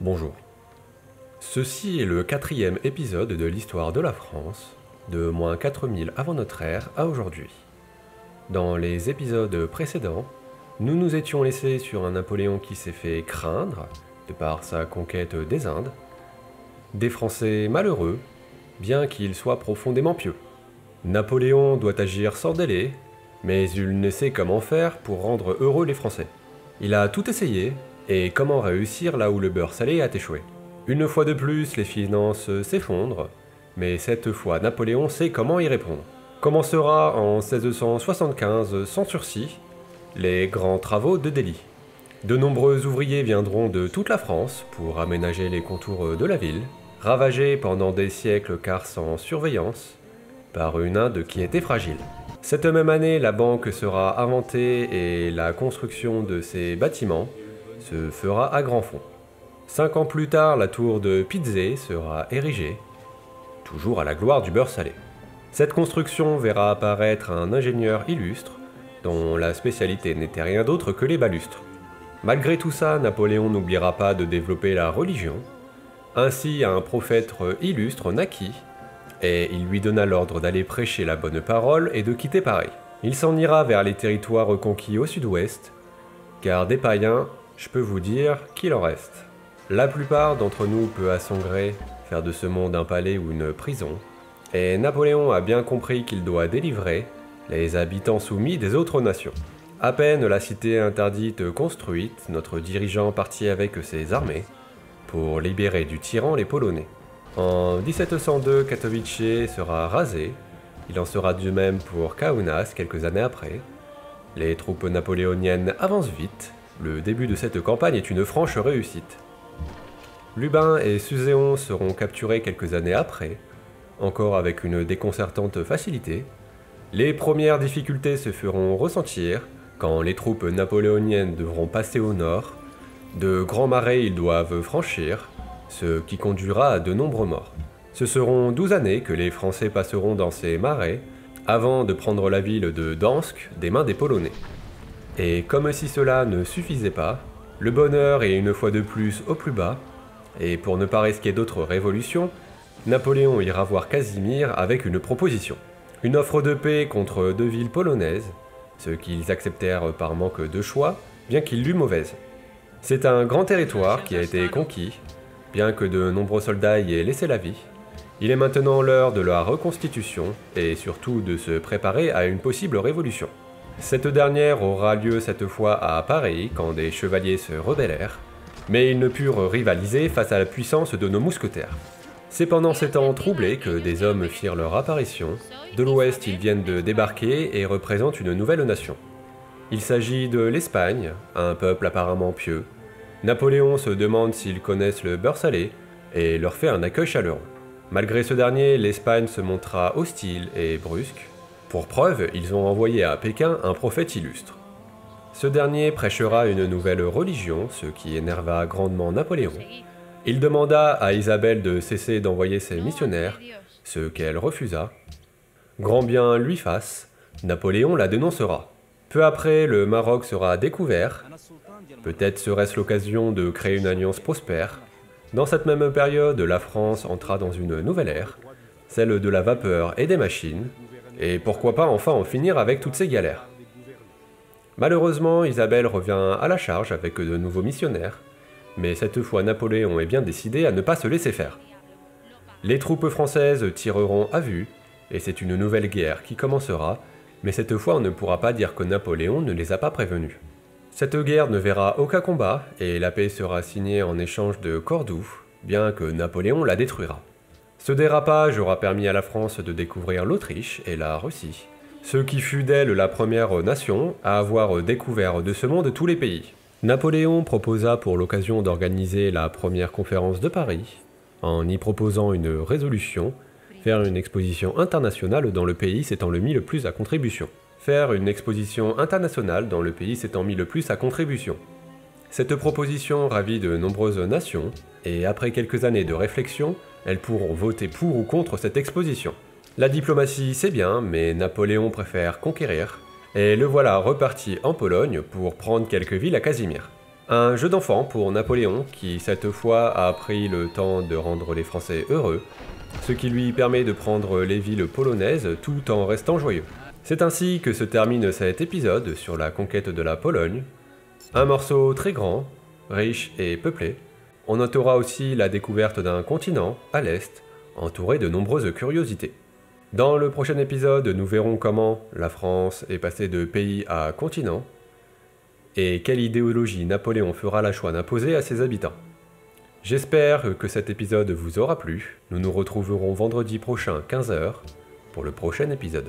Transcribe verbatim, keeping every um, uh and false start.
Bonjour. Ceci est le quatrième épisode de l'histoire de la France, de moins quatre mille avant notre ère à aujourd'hui. Dans les épisodes précédents, nous nous étions laissés sur un Napoléon qui s'est fait craindre, de par sa conquête des Indes, des Français malheureux, bien qu'ils soient profondément pieux. Napoléon doit agir sans délai, mais il ne sait comment faire pour rendre heureux les Français. Il a tout essayé, et comment réussir là où le beurre salé a échoué. Une fois de plus, les finances s'effondrent, mais cette fois Napoléon sait comment y répondre. Commencera en seize cent soixante-quinze, sans sursis, les grands travaux de Delhi. De nombreux ouvriers viendront de toute la France pour aménager les contours de la ville, ravagée pendant des siècles car sans surveillance, par une Inde qui était fragile. Cette même année, la banque sera inventée et la construction de ces bâtiments se fera à grands fonds. Cinq ans plus tard, la tour de Pizé sera érigée, toujours à la gloire du beurre salé. Cette construction verra apparaître un ingénieur illustre, dont la spécialité n'était rien d'autre que les balustres. Malgré tout ça, Napoléon n'oubliera pas de développer la religion. Ainsi, un prophète illustre naquit, et il lui donna l'ordre d'aller prêcher la bonne parole et de quitter Paris. Il s'en ira vers les territoires reconquis au sud-ouest, car des païens, je peux vous dire qu'il en reste. La plupart d'entre nous peut à son gré faire de ce monde un palais ou une prison, et Napoléon a bien compris qu'il doit délivrer les habitants soumis des autres nations. À peine la cité interdite construite, notre dirigeant partit avec ses armées pour libérer du tyran les Polonais. En mille sept cent deux, Katowice sera rasé, il en sera du même pour Kaunas quelques années après. Les troupes napoléoniennes avancent vite. Le début de cette campagne est une franche réussite. Lubin et Suzéon seront capturés quelques années après, encore avec une déconcertante facilité. Les premières difficultés se feront ressentir quand les troupes napoléoniennes devront passer au nord. De grands marais ils doivent franchir, ce qui conduira à de nombreux morts. Ce seront douze années que les Français passeront dans ces marais avant de prendre la ville de Danzig des mains des Polonais. Et comme si cela ne suffisait pas, le bonheur est une fois de plus au plus bas, et pour ne pas risquer d'autres révolutions, Napoléon ira voir Casimir avec une proposition. Une offre de paix contre deux villes polonaises, ce qu'ils acceptèrent par manque de choix, bien qu'il l'eût mauvaise. C'est un grand territoire qui a été conquis, bien que de nombreux soldats y aient laissé la vie. Il est maintenant l'heure de la reconstitution, et surtout de se préparer à une possible révolution. Cette dernière aura lieu cette fois à Paris, quand des chevaliers se rebellèrent, mais ils ne purent rivaliser face à la puissance de nos mousquetaires. C'est pendant ces temps troublés que des hommes firent leur apparition. De l'Ouest, ils viennent de débarquer et représentent une nouvelle nation. Il s'agit de l'Espagne, un peuple apparemment pieux. Napoléon se demande s'ils connaissent le beurre salé et leur fait un accueil chaleureux. Malgré ce dernier, l'Espagne se montra hostile et brusque. Pour preuve, ils ont envoyé à Pékin un prophète illustre. Ce dernier prêchera une nouvelle religion, ce qui énerva grandement Napoléon. Il demanda à Isabelle de cesser d'envoyer ses missionnaires, ce qu'elle refusa. Grand bien lui fasse, Napoléon la dénoncera. Peu après, le Maroc sera découvert. Peut-être serait-ce l'occasion de créer une alliance prospère. Dans cette même période, la France entra dans une nouvelle ère, celle de la vapeur et des machines. Et pourquoi pas enfin en finir avec toutes ces galères. Malheureusement, Isabelle revient à la charge avec de nouveaux missionnaires, mais cette fois Napoléon est bien décidé à ne pas se laisser faire. Les troupes françaises tireront à vue, et c'est une nouvelle guerre qui commencera, mais cette fois on ne pourra pas dire que Napoléon ne les a pas prévenus. Cette guerre ne verra aucun combat, et la paix sera signée en échange de Cordoue, bien que Napoléon la détruira. Ce dérapage aura permis à la France de découvrir l'Autriche et la Russie, ce qui fut d'elle la première nation à avoir découvert de ce monde tous les pays. Napoléon proposa pour l'occasion d'organiser la première conférence de Paris, en y proposant une résolution, faire une exposition internationale dans le pays s'étant le mis le plus à contribution. Faire une exposition internationale dans le pays s'étant mis le plus à contribution. Cette proposition ravit de nombreuses nations, et après quelques années de réflexion, elles pourront voter pour ou contre cette exposition. La diplomatie c'est bien, mais Napoléon préfère conquérir, et le voilà reparti en Pologne pour prendre quelques villes à Casimir. Un jeu d'enfant pour Napoléon, qui cette fois a pris le temps de rendre les Français heureux, ce qui lui permet de prendre les villes polonaises tout en restant joyeux. C'est ainsi que se termine cet épisode sur la conquête de la Pologne. Un morceau très grand, riche et peuplé. On notera aussi la découverte d'un continent, à l'est, entouré de nombreuses curiosités. Dans le prochain épisode, nous verrons comment la France est passée de pays à continent, et quelle idéologie Napoléon fera la choix d'imposer à ses habitants. J'espère que cet épisode vous aura plu. Nous nous retrouverons vendredi prochain quinze heures pour le prochain épisode.